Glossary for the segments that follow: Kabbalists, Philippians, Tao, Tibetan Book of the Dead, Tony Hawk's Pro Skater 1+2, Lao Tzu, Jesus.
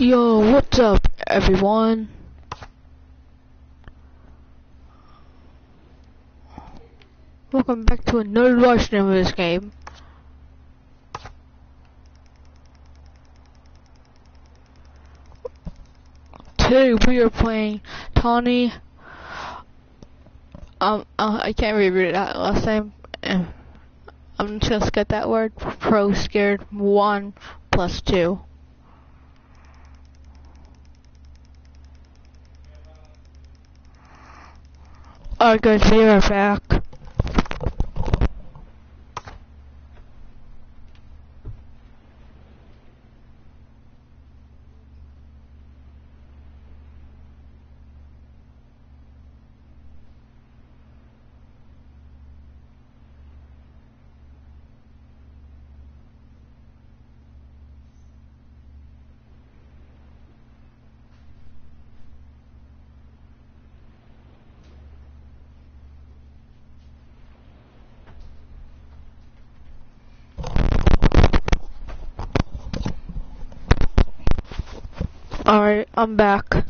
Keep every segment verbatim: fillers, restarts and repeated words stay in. Yo, what's up, everyone? Welcome back to another live stream of this game. Today we are playing Tony. Um, uh, I can't remember that last name. I'm just gonna skip that word. Pro Skater one plus two. Alright guys, we are back. Alright, I'm back. Come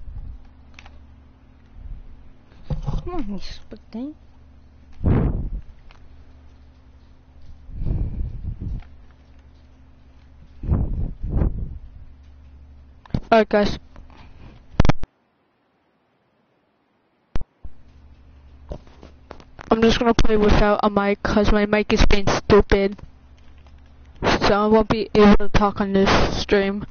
on, you stupid thing. Alright, guys. I'm just gonna play without a mic because my mic is being stupid. So I won't be able to talk on this stream.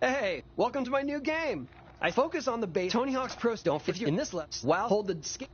Hey, welcome to my new game. I focus on the base Tony Hawk's Pro Skater. Don't forget in this left. Wow, hold the skate.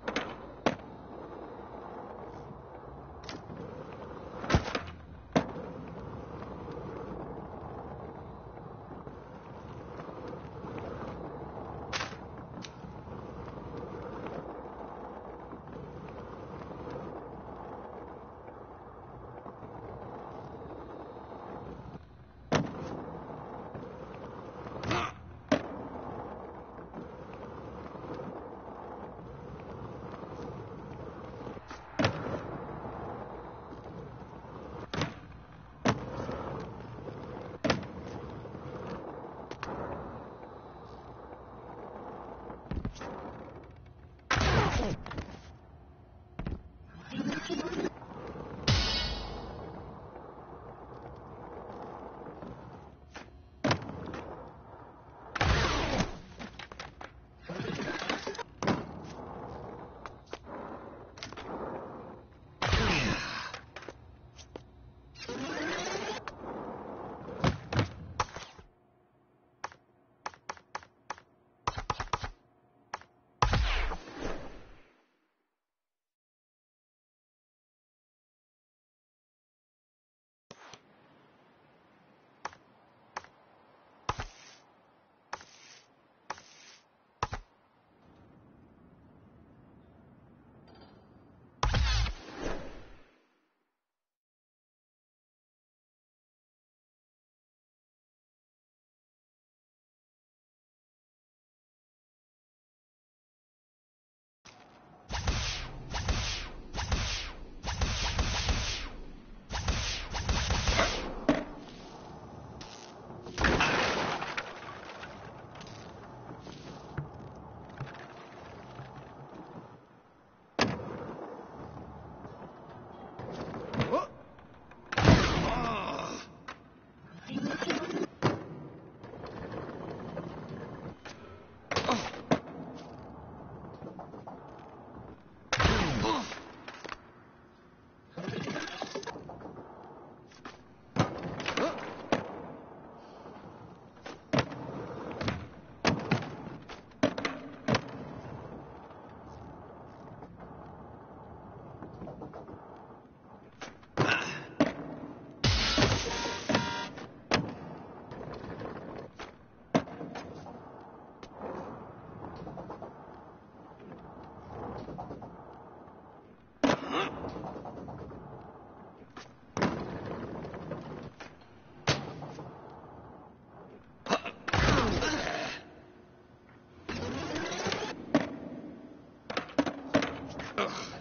Ugh.